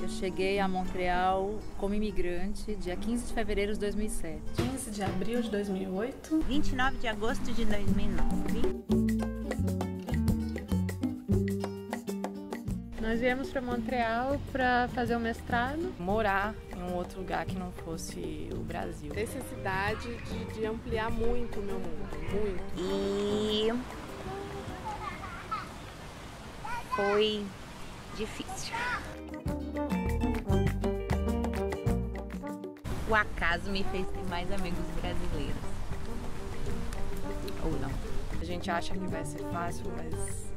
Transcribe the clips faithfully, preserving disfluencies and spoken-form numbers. Eu cheguei a Montreal como imigrante dia quinze de fevereiro de dois mil e sete. quinze de abril de dois mil e oito. vinte e nove de agosto de dois mil e nove. Nós viemos para Montreal para fazer o mestrado. Morar em um outro lugar que não fosse o Brasil. Necessidade de, de ampliar muito o meu mundo, muito. E... foi difícil. O acaso me fez ter mais amigos brasileiros. Ou não. A gente acha que vai ser fácil, mas...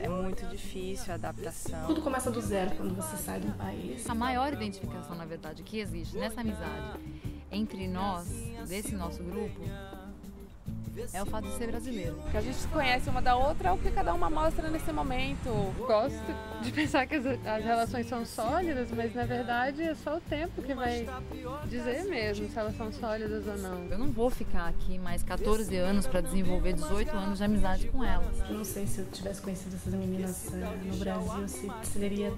é muito difícil a adaptação. Tudo começa do zero quando você sai do país. A maior identificação, na verdade, que existe nessa amizade entre nós, desse nosso grupo, é o fato de ser brasileiro. Que a gente se conhece uma da outra, é o que cada uma mostra nesse momento. Gosto de pensar que as, as relações são sólidas, mas na verdade é só o tempo que vai dizer mesmo se elas são sólidas ou não. Eu não vou ficar aqui mais quatorze anos para desenvolver dezoito anos de amizade com elas. Eu não sei se eu tivesse conhecido essas meninas uh, no Brasil, se seria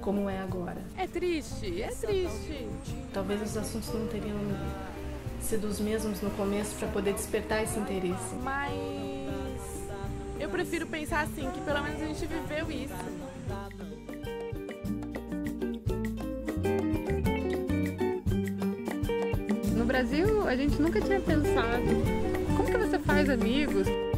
como é agora. É triste, é triste. Talvez os assuntos não teriam sido os mesmos no começo para poder despertar esse interesse. Mas eu prefiro pensar assim, que pelo menos a gente viveu isso. No Brasil, a gente nunca tinha pensado como que você faz amigos?